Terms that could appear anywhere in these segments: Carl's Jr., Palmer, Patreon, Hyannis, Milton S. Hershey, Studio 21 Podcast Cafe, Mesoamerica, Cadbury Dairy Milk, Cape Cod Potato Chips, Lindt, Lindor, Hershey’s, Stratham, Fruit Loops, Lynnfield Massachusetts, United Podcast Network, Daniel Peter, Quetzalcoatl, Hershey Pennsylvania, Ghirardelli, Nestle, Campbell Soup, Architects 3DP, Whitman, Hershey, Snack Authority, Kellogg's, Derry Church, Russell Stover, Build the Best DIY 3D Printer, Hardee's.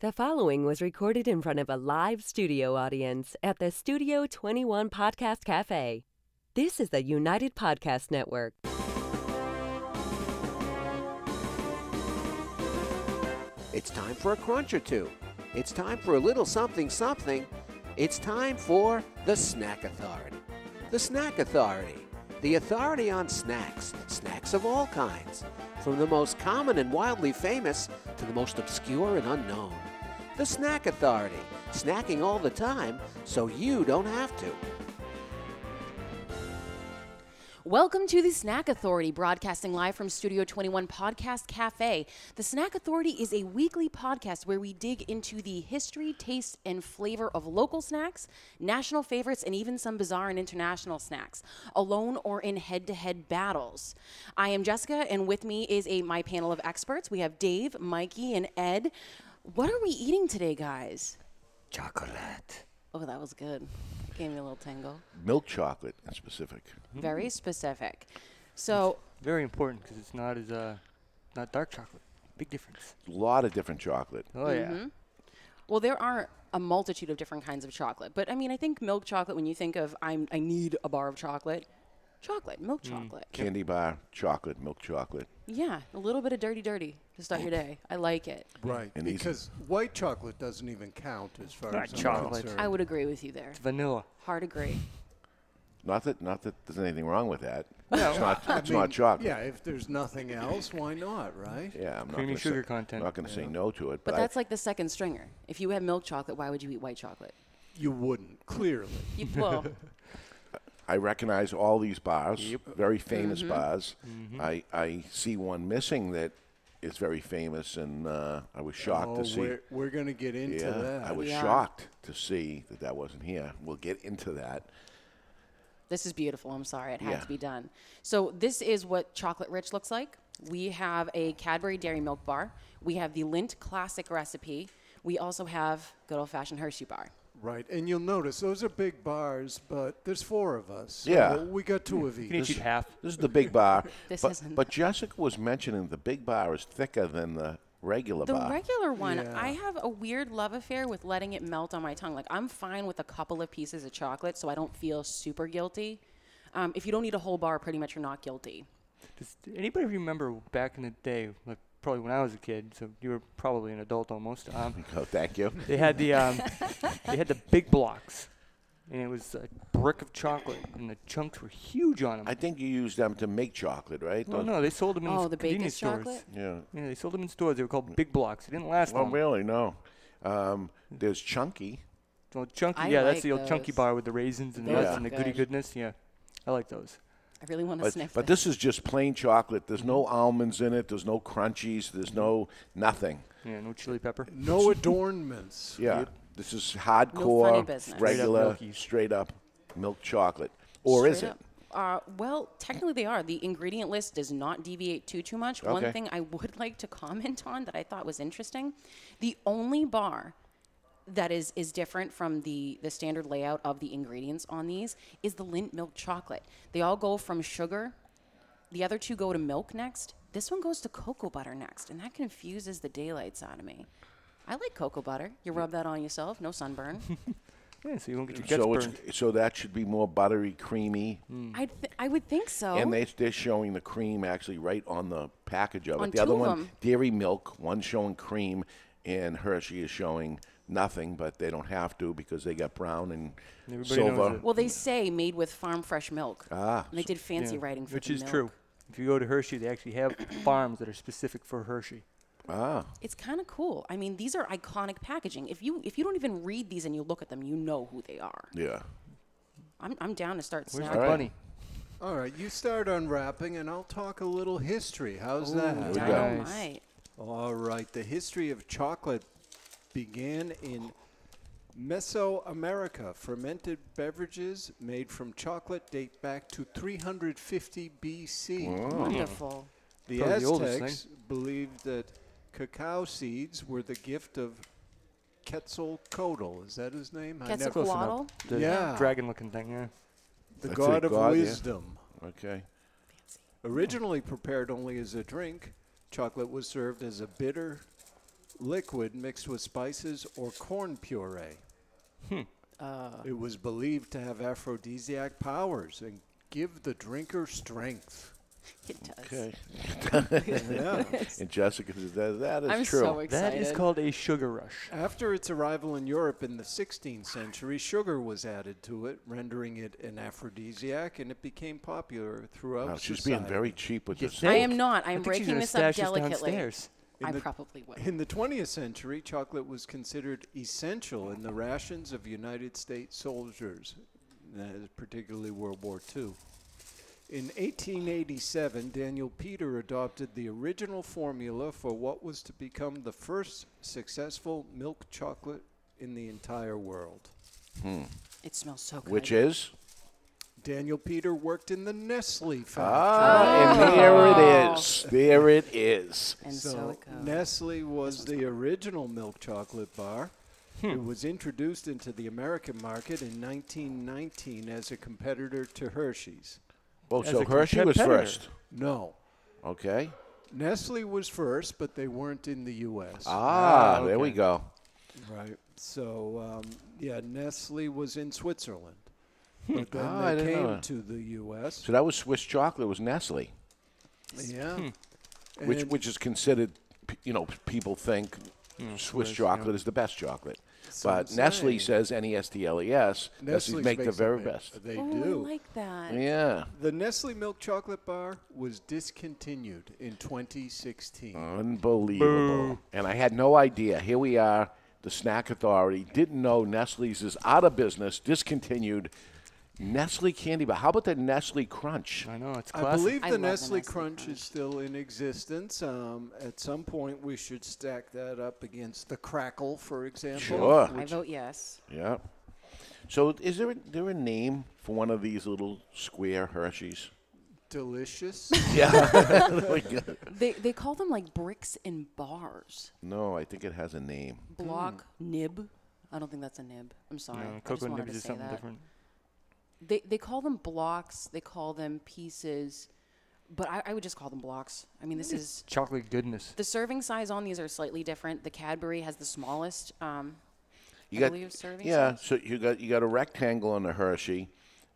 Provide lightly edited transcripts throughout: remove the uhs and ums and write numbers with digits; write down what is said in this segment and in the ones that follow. The following was recorded in front of a live studio audience at the Studio 21 Podcast Cafe. This is the United Podcast Network. It's time for a crunch or two. It's time for a little something. It's time for the Snack Authority. The Snack Authority. The authority on snacks, snacks of all kinds, from the most common and wildly famous to the most obscure and unknown. The Snack Authority, snacking all the time so you don't have to. Welcome to the Snack Authority, broadcasting live from Studio 21 Podcast Cafe. The Snack Authority is a weekly podcast where we dig into the history, taste, and flavor of local snacks, national favorites, and even some bizarre and international snacks, alone or in head-to-head battles. I am Jessica, and with me is my panel of experts. We have Dave, Mikey, and Ed. What are we eating today, guys? Chocolate. Oh, that was good. Gave me a little tingle. Milk chocolate, specific. Very specific. So it's very important because it's not as not dark chocolate. Big difference. A lot of different chocolate. Oh yeah. Mm-hmm. Well, there are a multitude of different kinds of chocolate, but I mean, I think milk chocolate. When you think of I need a bar of chocolate, milk chocolate, candy bar, chocolate, milk chocolate. Yeah, a little bit of dirty to start your day. I like it. Right, and because white chocolate doesn't even count as far as chocolate. I would agree with you there. It's vanilla. Hard agree. Not that there's anything wrong with that. No. It's not chocolate. Yeah, if there's nothing else, why not, right? Yeah, I'm creamy sugar content. I'm not going to say no to it. But that's like the second stringer. If you had milk chocolate, why would you eat white chocolate? You wouldn't, clearly. I recognize all these bars, very famous bars. Mm-hmm. I see one missing that is very famous, and I was shocked to see. We're going to get into that. I was shocked to see that wasn't here. We'll get into that. This is beautiful. I'm sorry. It had to be done. So this is what chocolate rich looks like. We have a Cadbury Dairy Milk bar. We have the Lindt classic recipe. We also have good old-fashioned Hershey bar. Right, and you'll notice those are big bars, but there's four of us. So we got two of each. You eat half. This is the big bar. But Jessica was mentioning the big bar is thicker than the regular bar. The regular one, I have a weird love affair with letting it melt on my tongue. Like, I'm fine with a couple of pieces of chocolate, so I don't feel super guilty. If you don't eat a whole bar, pretty much you're not guilty. Does anybody remember back in the day, like, probably when I was a kid, so you were probably an adult almost. Oh, thank you. They had the they had the big blocks, and it was a brick of chocolate, and the chunks were huge on them. I think you used them to make chocolate, right? Well, no, they sold them in the convenience stores. Chocolate? Yeah, they sold them in stores. They were called big blocks. It didn't last long. Well, really, no. There's Chunky. Well, Chunky, that's the old Chunky bar with the raisins and nuts and the goody goodness. Yeah, I like those. I really want to sniff. But this is just plain chocolate. There's no almonds in it. There's no crunchies. There's no nothing. Yeah, no chili pepper. No adornments. Yeah, this is hardcore, regular, straight up milk chocolate. Or is it? Well, technically they are. The ingredient list does not deviate too much. Okay. One thing I would like to comment on that I thought was interesting, the only bar that is different from the standard layout of the ingredients on these is the Lindt milk chocolate. They all go from sugar. The other two go to milk next. This one goes to cocoa butter next, and that confuses the daylights out of me. I like cocoa butter. You rub that on yourself, no sunburn. Yeah, so you won't get your guts burned. So that should be more buttery, creamy. I would think so. And they're showing the cream actually right on the package of it. The other one, dairy milk, one's showing cream, and Hershey is showing nothing, but they don't have to because they got brown and silver. Well, they say made with farm fresh milk. And they did fancy writing for the milk. Which is true. If you go to Hershey, they actually have farms that are specific for Hershey. It's kind of cool. I mean, these are iconic packaging. If you don't even read these and you look at them, you know who they are. Yeah. I'm down to start snacking. Where's the bunny? All right, you start unwrapping, and I'll talk a little history. How's that? Nice. All right, the history of chocolate began in Mesoamerica. Fermented beverages made from chocolate date back to 350 BC. Wow. Wonderful. The Aztecs believed that cacao seeds were the gift of Quetzalcoatl. Is that his name? Quetzalcoatl? The dragon-looking thing, The god of wisdom. Yeah. Okay. Fancy. Originally prepared only as a drink, chocolate was served as a bitter liquid mixed with spices or corn puree. It was believed to have aphrodisiac powers and give the drinker strength. It does. Okay. And Jessica says that is true. I'm so excited. That is called a sugar rush. After its arrival in Europe in the 16th century, sugar was added to it, rendering it an aphrodisiac, and it became popular throughout society. She's being very cheap with this. I am not. I'm breaking this up delicately. I probably would. In the 20th century, chocolate was considered essential in the rations of United States soldiers, particularly World War II. In 1887, Daniel Peter adopted the original formula for what was to become the first successful milk chocolate in the entire world. It smells so good. Which is? Daniel Peter worked in the Nestle factory. Ah, and there it is. There it is. And so it goes. Nestle was the original milk chocolate bar. It was introduced into the American market in 1919 as a competitor to Hershey's. Oh, so Hershey was first? No. Okay. Nestle was first, but they weren't in the U.S. Ah, okay. There we go. Right. So, yeah, Nestle was in Switzerland. But then they came to the U.S. So that was Swiss chocolate. Was Nestle. Yeah. Which is considered, you know, people think Swiss chocolate is the best chocolate. But Nestle says N-E-S-T-L-E-S. Nestle make the very best. They do. I like that. Yeah. The Nestle milk chocolate bar was discontinued in 2016. Unbelievable. Boo. And I had no idea. Here we are. The Snack Authority didn't know Nestle's is out of business, discontinued. Nestle candy bar. How about the Nestle Crunch? I know, it's classic. I believe the Nestle Crunch is still in existence. At some point, we should stack that up against the Crackle, for example. Sure. I vote yes. Yeah. So is there a name for one of these little square Hershey's? Delicious. Yeah. They call them like bricks and bars. No, I think it has a name. Block, nib. I don't think that's a nib. I'm sorry. No, cocoa nibs is something different. They call them blocks. They call them pieces. But I would just call them blocks. I mean, this is chocolate goodness. The serving size on these are slightly different. The Cadbury has the smallest, serving size. Yeah, so you got a rectangle on the Hershey,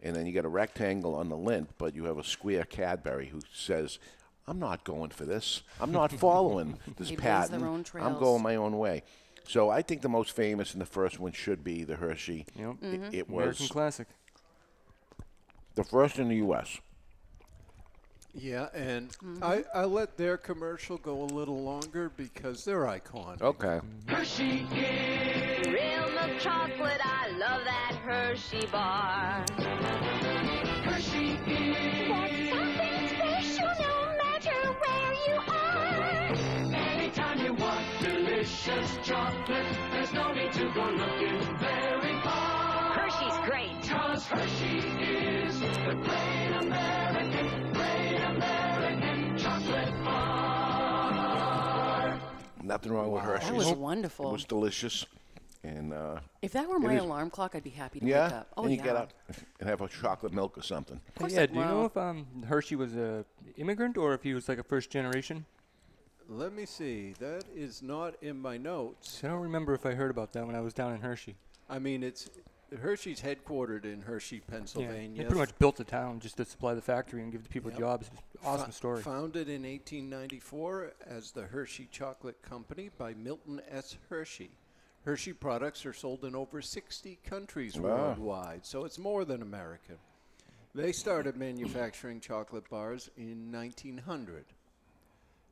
and then you got a rectangle on the Lindt, but you have a square Cadbury who says, I'm not going for this. I'm not following this pattern. I'm going my own way. So I think the most famous and the first one should be the Hershey. Yep. It was American classic. The first in the U.S. Yeah, and I let their commercial go a little longer because they're iconic. Okay. Hershey, real milk chocolate. I love that Hershey bar. Hershey, there's something special no matter where you are. Anytime you want delicious chocolate, there's no need to go looking very far. Hershey's great. 'Cause Hershey is the great American chocolate bar. Nothing wrong with Hershey's. That was wonderful. It was delicious. And if that were my alarm clock, I'd be happy to wake up. Oh, and you get up and have a chocolate milk or something. Yeah, do you know if Hershey was an immigrant or if he was like a first generation? Let me see. That is not in my notes. I don't remember if I heard about that when I was down in Hershey. I mean, it's... Hershey's headquartered in Hershey, Pennsylvania. Yeah, they pretty much built the town just to supply the factory and give the people jobs. Awesome story. Founded in 1894 as the Hershey Chocolate Company by Milton S. Hershey. Hershey products are sold in over 60 countries worldwide, so it's more than American. They started manufacturing chocolate bars in 1900.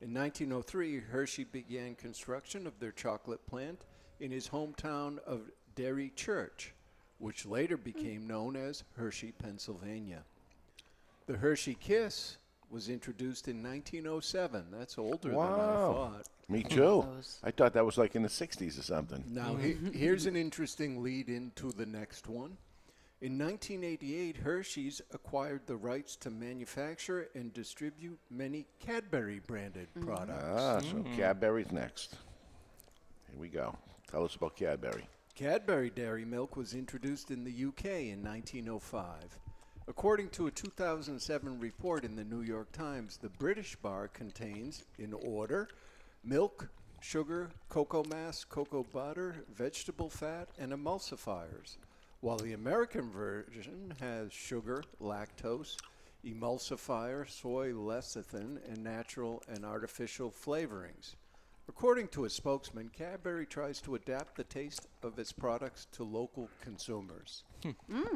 In 1903, Hershey began construction of their chocolate plant in his hometown of Derry Church, which later became known as Hershey, Pennsylvania. The Hershey Kiss was introduced in 1907. That's older than I thought. Me too. I thought that was like in the 60s or something. Now, here's an interesting lead into the next one. In 1988, Hershey's acquired the rights to manufacture and distribute many Cadbury-branded products. So Cadbury's next. Here we go. Tell us about Cadbury. Cadbury Dairy Milk was introduced in the UK in 1905. According to a 2007 report in the New York Times, the British bar contains, in order, milk, sugar, cocoa mass, cocoa butter, vegetable fat, and emulsifiers, while the American version has sugar, lactose, emulsifier, soy lecithin, and natural and artificial flavorings. According to a spokesman, Cadbury tries to adapt the taste of its products to local consumers.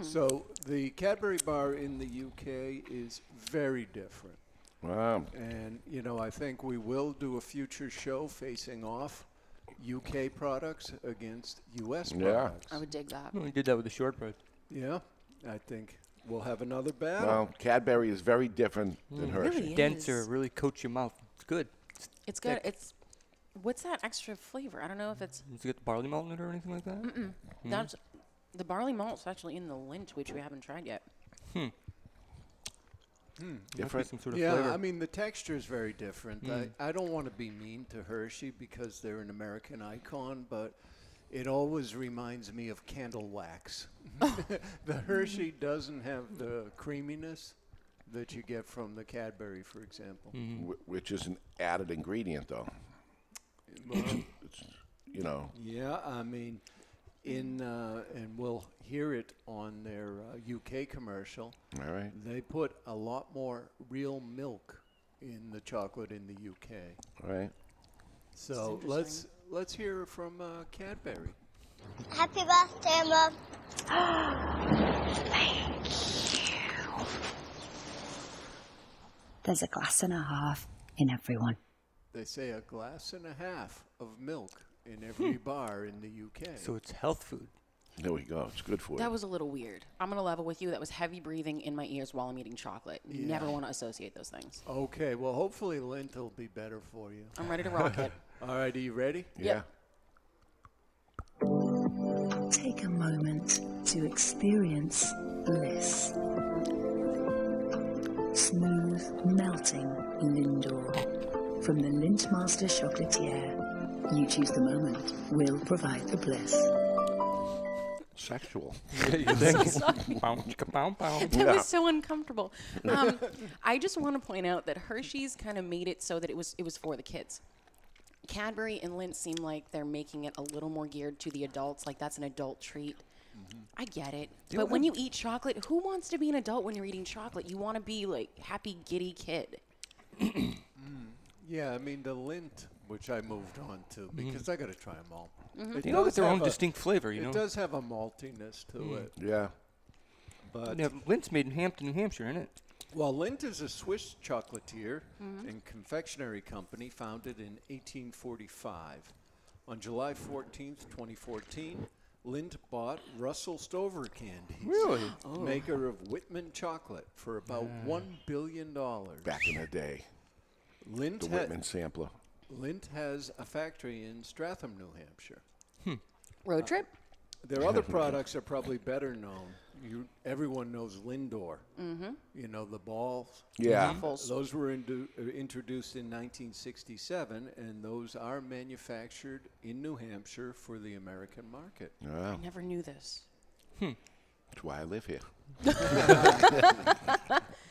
So the Cadbury bar in the UK is very different. Wow. And, you know, I think we will do a future show facing off UK products against US products. I would dig that. Well, we did that with the short bread. Yeah, I think we'll have another battle. Well, Cadbury is very different than Hershey. Really denser, really coats your mouth. It's good. It's good. It's what's that extra flavor? I don't know if it's... Did you get the barley malt in it or anything like that? That's, the barley malt's actually in the Lindt, which we haven't tried yet. Different. Some sort of flavor. I mean, the texture is very different. I don't want to be mean to Hershey because they're an American icon, but it always reminds me of candle wax. The Hershey doesn't have the creaminess that you get from the Cadbury, for example. Which is an added ingredient, though. It's, you know. Yeah, I mean, and we'll hear it on their UK commercial. All right. They put a lot more real milk in the chocolate in the UK. All right. So let's hear from Cadbury. Happy birthday, Mom. Thank you. There's a glass and a half in everyone. They say a glass and a half of milk in every bar in the UK. So it's health food. There we go. It's good for you. That was a little weird. I'm going to level with you. That was heavy breathing in my ears while I'm eating chocolate. Yeah. Never want to associate those things. Okay. Well, hopefully Lindt will be better for you. I'm ready to rock it. All right. Are you ready? Yeah. Take a moment to experience bliss. Smooth, melting Lindor. From the Lindt Master Chocolatier. You choose the moment. We'll provide the bliss. Sexual. I'm so sorry. That was so uncomfortable. I just want to point out that Hershey's kind of made it so that it was for the kids. Cadbury and Lindt seem like they're making it a little more geared to the adults. Like that's an adult treat. I get it. But when you eat chocolate, who wants to be an adult when you're eating chocolate? You want to be like happy, giddy kid. Yeah, I mean, the Lindt, which I moved on to, because I got to try them all. They all get their own distinct flavor, you know? It does have a maltiness to it. Yeah. But yeah, Lindt's made in Hampton, New Hampshire, isn't it? Well, Lindt is a Swiss chocolatier and confectionery company founded in 1845. On July 14th, 2014, Lindt bought Russell Stover candies, maker of Whitman chocolate, for about $1 billion. Back in the day. The Whitman sampler. Lindt has a factory in Stratham, New Hampshire. Road trip? Their other products are probably better known. Everyone knows Lindor. You know, the balls. Yeah. Those were introduced in 1967, and those are manufactured in New Hampshire for the American market. Wow. I never knew this. That's why I live here.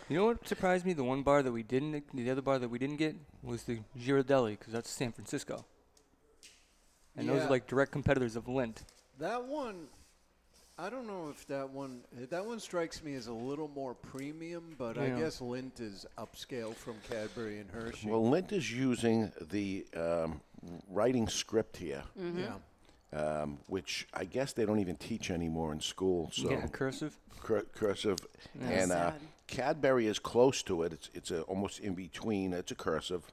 You know what surprised me? The one bar that we didn't, the other bar that we didn't get was the Ghirardelli, because that's San Francisco. And those are like direct competitors of Lindt. That one, I don't know if that one strikes me as a little more premium, but I guess Lindt is upscale from Cadbury and Hershey. Well, Lindt is using the writing script here. Which I guess they don't even teach anymore in school. So cursive. Cursive. That's and Cadbury is close to it. It's almost in between. It's a cursive.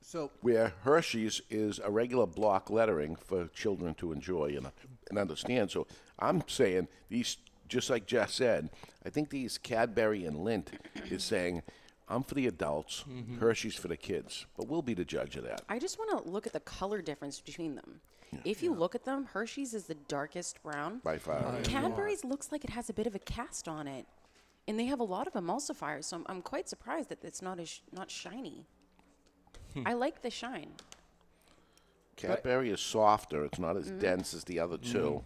So where Hershey's is a regular block lettering for children to enjoy and understand. So I'm saying these, just like Jess said, I think these Cadbury and Lindt is saying, I'm for the adults, Hershey's for the kids. But we'll be the judge of that. I just want to look at the color difference between them. If you look at them, Hershey's is the darkest brown. By far. Cadbury's looks like it has a bit of a cast on it. And they have a lot of emulsifiers, so I'm quite surprised that it's not shiny. I like the shine. Cadbury is softer. It's not as dense as the other two.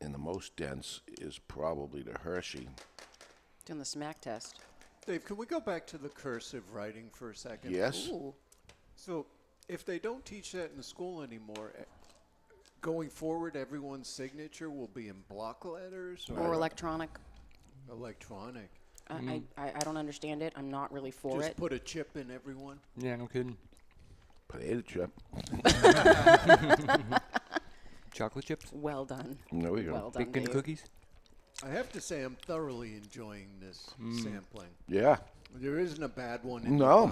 And the most dense is probably the Hershey. Doing the smack test. Dave, can we go back to the cursive writing for a second? Yes. Ooh. So If they don't teach that in the school anymore, going forward, everyone's signature will be in block letters? Or electronic. Electronic. I don't understand it. I'm not really for it. Just put a chip in everyone? Yeah, no kidding. Potato chip. Chocolate chips? Well done. There we go. Well done, bacon cookies? I have to say I'm thoroughly enjoying this sampling. Yeah. There isn't a bad one in No.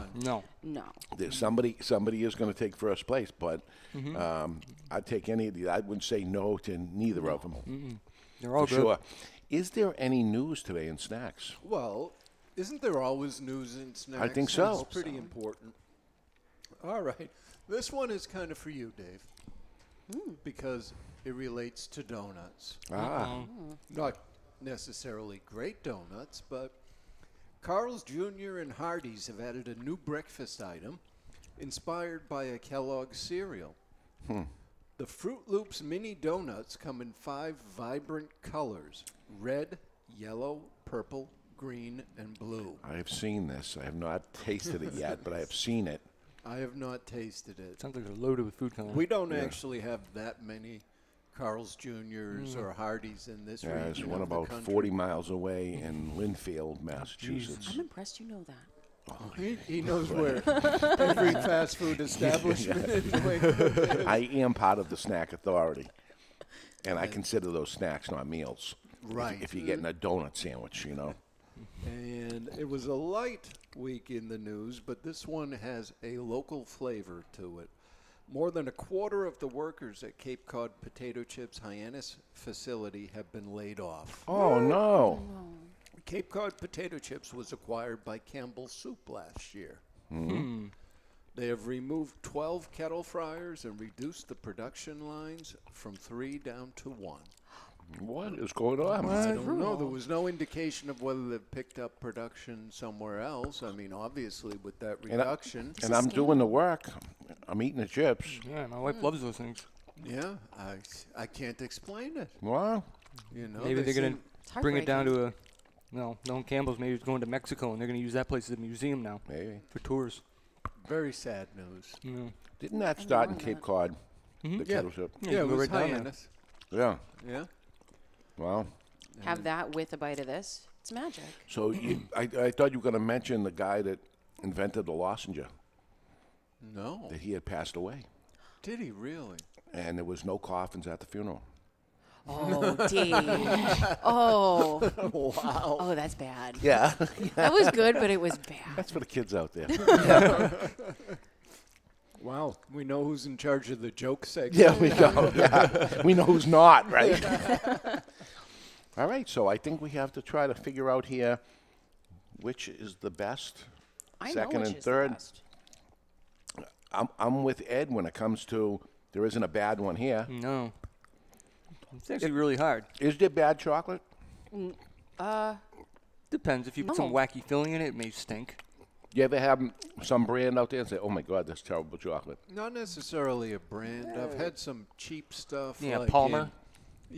Somebody is going to take first place, but I'd take any of these. I wouldn't say no to neither of them. They're all good. Sure. Is there any news today in snacks? Well, isn't there always news in snacks? I think so. It's pretty important. All right. This one is kind of for you, Dave, because it relates to donuts. Ah. Not necessarily great donuts, but Carl's Jr. and Hardee's have added a new breakfast item inspired by a Kellogg's cereal. The Fruit Loops mini donuts come in 5 vibrant colors, red, yellow, purple, green, and blue. I have seen this. I have not tasted it yet, but I have seen it. I have not tasted it. Sounds like they're loaded with food coloring. We don't actually have that many Carl's Jr.'s or Hardee's in this region. There's one about 40 miles away in Lynnfield, Massachusetts. I'm impressed you know that. Oh, he knows where every fast food establishment is. I am part of the Snack Authority, and I consider those snacks not meals. Right. If you're getting a donut sandwich, you know. And it was a light week in the news, but this one has a local flavor to it. More than a quarter of the workers at Cape Cod Potato Chips Hyannis facility have been laid off. Oh, no. Cape Cod Potato Chips was acquired by Campbell Soup last year. They have removed 12 kettle fryers and reduced the production lines from 3 down to 1. What is going on? I don't know. There was no indication of whether they've picked up production somewhere else. I mean, obviously, with that reduction. And I'm doing the work. I'm eating the chips. Yeah, my wife loves those things. Yeah, I can't explain it. Well, you know, maybe they're going to bring it down to a, no, Campbell's maybe is going to Mexico, and they're going to use that place as a museum now. Maybe. For tours. Very sad news. Yeah. Didn't that start in Cape Cod? Yeah, it was Hyannis. Yeah. Wow. Have that with a bite of this. It's magic. So I thought you were going to mention the guy that invented the lozenge. No. That he had passed away. Did he really? And there was no coffins at the funeral. Oh, Dave. Oh. Wow. Oh, that's bad. Yeah. That was good, but it was bad. That's for the kids out there. Wow, we know who's in charge of the joke segment. Yeah, we know. Yeah. We know who's not, right? All right, so I think we have to try to figure out here which is the best, second and third. I'm with Ed when it comes to there isn't a bad one here. No. It's actually really hard. Is there bad chocolate? Depends. If you put some wacky filling in it, it may stink. You ever have some brand out there and say, oh, my God, that's terrible chocolate? Not necessarily a brand. I've had some cheap stuff. Yeah, like Palmer.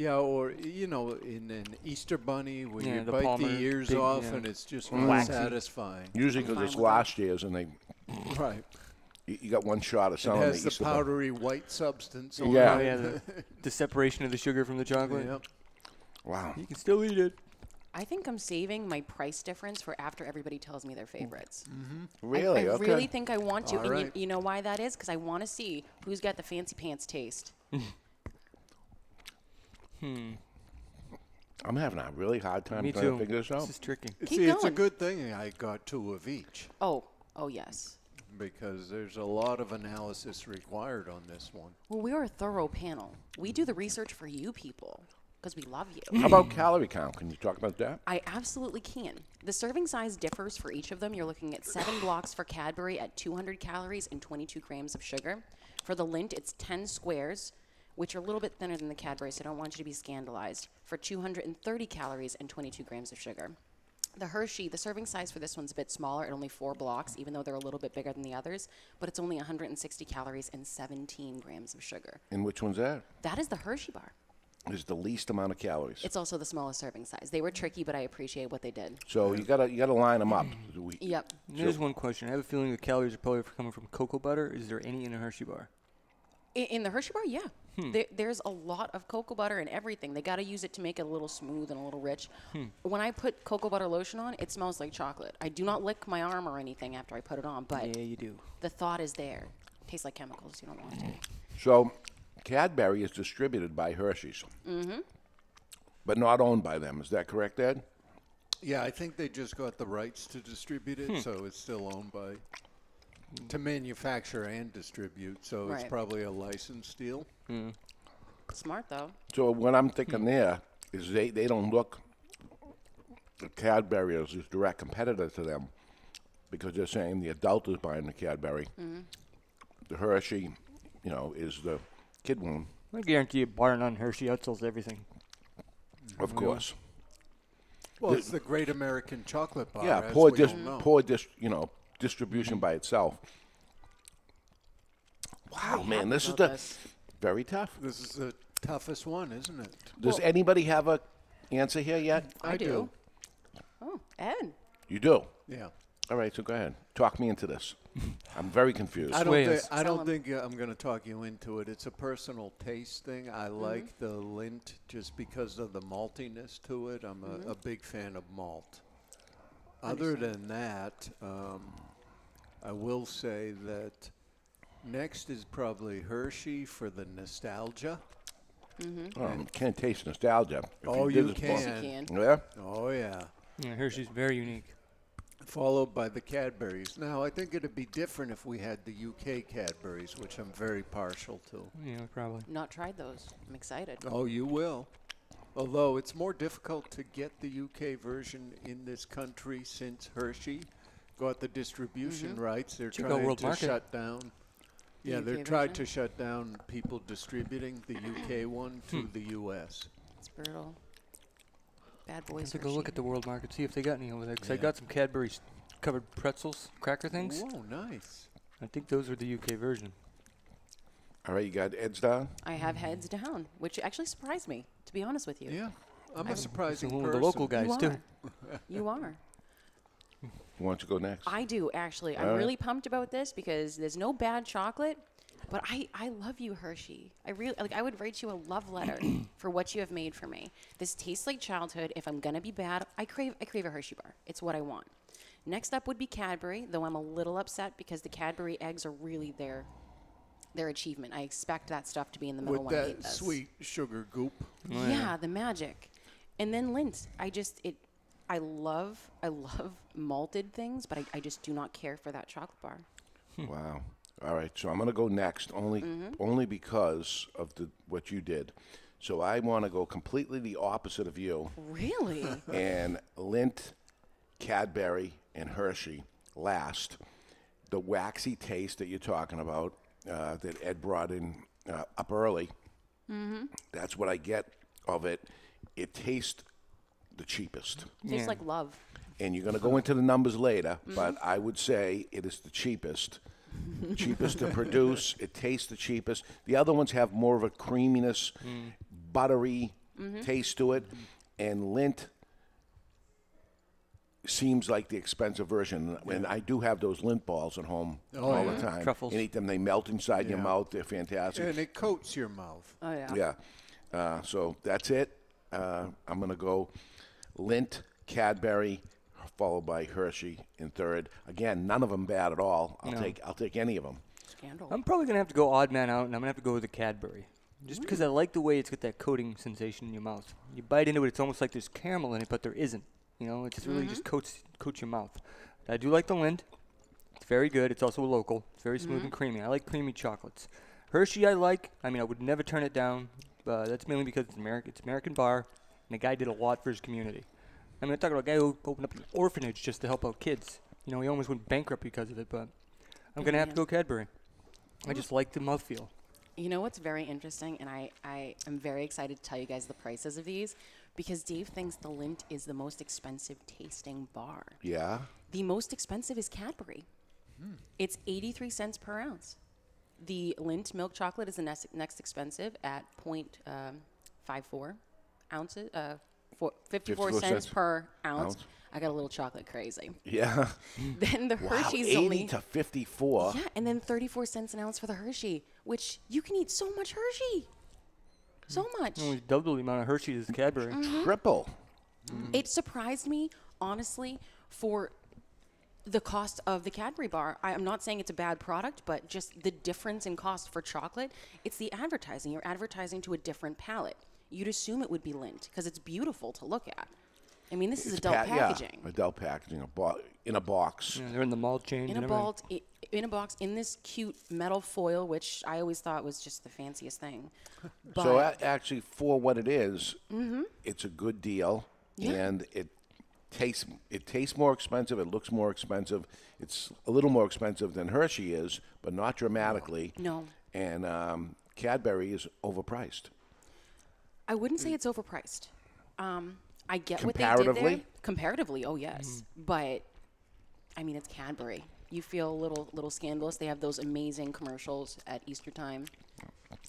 Or, you know, in an Easter bunny where you bite Palmer, the ears off and it's just not satisfying. Usually because it's last year's and they you got one shot of something. It has the powdery white substance. The separation of the sugar from the chocolate. Yeah. Wow. You can still eat it. I think I'm saving my price difference for after everybody tells me their favorites. Really? I really think I want to. And you know why that is? Because I want to see who's got the fancy pants taste. I'm having a really hard time trying to figure this out. This is tricky. It's a good thing I got 2 of each. Oh, yes. Because there's a lot of analysis required on this one. Well, we're a thorough panel. We do the research for you people. Because we love you. How about calorie count? Can you talk about that? I absolutely can. The serving size differs for each of them. You're looking at 7 blocks for Cadbury at 200 calories and 22 grams of sugar. For the Lindt, it's 10 squares, which are a little bit thinner than the Cadbury, so I don't want you to be scandalized, for 230 calories and 22 grams of sugar. The Hershey, the serving size for this one's a bit smaller at only 4 blocks, even though they're a little bit bigger than the others, but it's only 160 calories and 17 grams of sugar. And which one's that? That is the Hershey bar. is the least amount of calories. It's also the smallest serving size. They were tricky, but I appreciate what they did. So you gotta line them up. Yep. There's one question. I have a feeling the calories are probably coming from cocoa butter. Is there any in a Hershey bar? In the Hershey bar, yeah. There's a lot of cocoa butter in everything. They got to use it to make it a little smooth and a little rich. When I put cocoa butter lotion on, it smells like chocolate. I do not lick my arm or anything after I put it on, but yeah, you do. The thought is there. Tastes like chemicals. You don't want it. So Cadbury is distributed by Hershey's, but not owned by them. Is that correct, Ed? Yeah, I think they just got the rights to distribute it, so it's still owned by... To manufacture and distribute, so it's probably a license deal. Smart, though. So what I'm thinking there is they don't look at Cadbury as a direct competitor to them because they're saying the adult is buying the Cadbury. The Hershey, you know, is the kid one. I guarantee you bar none Hershey outsells everything. Of course. Well, it's the Great American Chocolate Bar. Yeah, distribution by itself. Wow, man, this is very tough. This is the toughest one, isn't it? Does anybody have an answer here yet? I do. Oh, Ed. You do? Yeah. All right, so go ahead. Talk me into this. I'm very confused. I don't think I'm going to talk you into it. It's a personal taste thing. I like the Lindt just because of the maltiness to it. I'm a big fan of malt. Other than that, I will say that next is probably Hershey for the nostalgia. You can't taste nostalgia. You can. Yeah? Oh, yeah. Yeah, Hershey's very unique. Followed by the Cadbury's. Now, I think it would be different if we had the UK Cadbury's, which I'm very partial to. Yeah, probably. Not tried those. I'm excited. Oh, you will. Although it's more difficult to get the UK version in this country since Hershey got the distribution rights. They're trying to shut down. Yeah, they tried to shut down people distributing the UK one to the US. It's brutal. Bad boys. Let's take a look at the world market, see if they got any over there. Because I got some Cadbury covered pretzels, cracker things. Oh, nice. I think those were the UK version. All right, you got heads down? I have heads down, which actually surprised me, to be honest with you. Yeah, I'm a surprising person. The local guys, you are. Why don't you go next? I do, actually. All right. Really pumped about this because there's no bad chocolate, but I love you, Hershey. I would write you a love letter for what you have made for me. This tastes like childhood. If I'm going to be bad, I crave a Hershey bar. It's what I want. Next up would be Cadbury, though I'm a little upset because the Cadbury eggs are really there. Their achievement. I expect that stuff to be in the middle when I eat this. With that sweet sugar goop. Yeah, the magic. And then Lindt. I love malted things, but I just do not care for that chocolate bar. Wow. All right, so I'm going to go next only because of what you did. So I want to go completely the opposite of you. Really? And Lindt, Cadbury, and Hershey last. The waxy taste that you're talking about. That Ed brought in up early. That's what I get of it. It tastes the cheapest. Tastes like love. And you're going to go into the numbers later, but I would say it is the cheapest. Cheapest to produce. It tastes the cheapest. The other ones have more of a creaminess, buttery taste to it. And Lindt seems like the expensive version, and I do have those Lindt balls at home all the time. Truffles. And eat them; they melt inside your mouth. They're fantastic, and it coats your mouth. Oh yeah. Yeah. So that's it. I'm gonna go Lindt, Cadbury, followed by Hershey in third. Again, none of them bad at all. I'll take any of them. Scandal. I'm probably gonna have to go odd man out, and I'm gonna have to go with the Cadbury, just because I like the way it's got that coating sensation in your mouth. You bite into it; it's almost like there's caramel in it, but there isn't. You know, it's really just coats your mouth. I do like the Lindt. It's very good. It's also local. It's very smooth and creamy. I like creamy chocolates. Hershey I like. I mean, I would never turn it down. That's mainly because it's an American bar, and the guy did a lot for his community. I mean, I'm talking about a guy who opened up an orphanage just to help out kids. You know, he almost went bankrupt because of it, but I'm going to have to go Cadbury. I just like the mouthfeel. You know what's very interesting, and I am very excited to tell you guys the prices of these, because Dave thinks the Lindt is the most expensive tasting bar. Yeah. The most expensive is Cadbury. It's 83 cents per ounce. The Lindt milk chocolate is the next expensive at 0.5 54 ounces, 54 cents per ounce. I got a little chocolate crazy. Yeah. Then the Hershey's 80 only to 54. Yeah, and then 34 cents an ounce for the Hershey, which you can eat so much Hershey, so much. Only double the amount of Hershey's as Cadbury. Mm-hmm. Triple. Mm-hmm. It surprised me, honestly, for the cost of the Cadbury bar. I'm not saying it's a bad product, but just the difference in cost for chocolate. It's the advertising. You're advertising to a different palate. You'd assume it would be Lindt because it's beautiful to look at. I mean, this is adult packaging. Yeah, adult packaging in a box. Yeah, they're in the malt chain. In a box, in this cute metal foil, which I always thought was just the fanciest thing. But so actually, for what it is, mm-hmm. it's a good deal, yeah. and it tastes more expensive. It looks more expensive. It's a little more expensive than Hershey is, but not dramatically. No. And Cadbury is overpriced. I wouldn't say it's overpriced. I get what they did there. Comparatively, oh yes. Mm-hmm. But I mean, it's Cadbury. You feel a little scandalous. They have those amazing commercials at Easter time.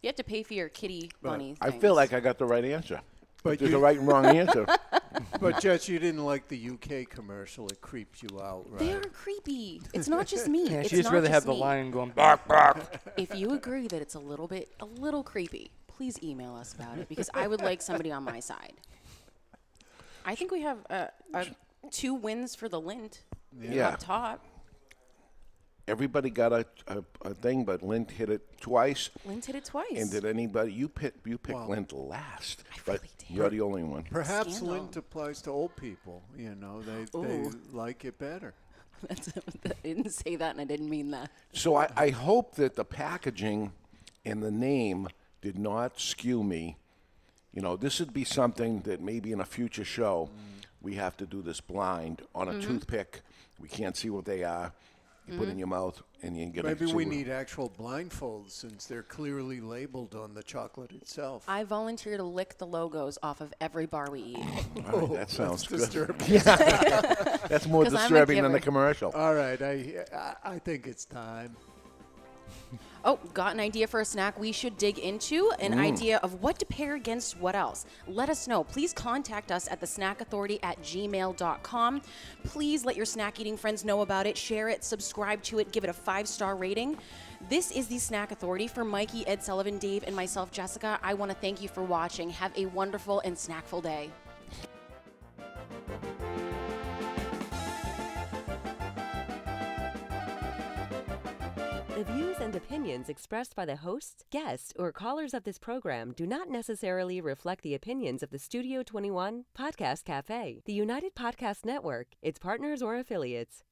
You have to pay for your kitty bunny. I feel like I got the right answer. But there's a right and wrong answer. But Jess, you didn't like the UK commercial. It creeps you out, right? They are creepy. It's not just me. Yeah, she just rather have the lion going bark bark. If you agree that it's a little creepy, please email us about it because I would like somebody on my side. I think we have two wins for the Lindt up top. Everybody got a thing, but Lindt hit it twice. And did anybody? You picked Lindt last. I really did. You're the only one. Perhaps Scandal. Lindt applies to old people. You know, they like it better. I didn't say that, and I didn't mean that. So I hope that the packaging and the name did not skew me. You know, this would be something that maybe in a future show we have to do this blind on a toothpick. We can't see what they are. You put in your mouth and you get it. Maybe we need actual blindfolds since they're clearly labeled on the chocolate itself. I volunteer to lick the logos off of every bar we eat. All right, that sounds good. Disturbing. Yeah. That's more disturbing than the commercial. All right, I think it's time. Oh, got an idea for a snack we should dig into? An idea of what to pair against what else? Let us know. Please contact us at thesnackauthority@gmail.com. Please let your snack eating friends know about it. Share it, subscribe to it, give it a 5-star rating. This is the Snack Authority. For Mikey, Ed Sullivan, Dave, and myself, Jessica, I want to thank you for watching. Have a wonderful and snackful day. The views and opinions expressed by the hosts, guests, or callers of this program do not necessarily reflect the opinions of the Studio 21 Podcast Cafe, the United Podcast Network, its partners or affiliates.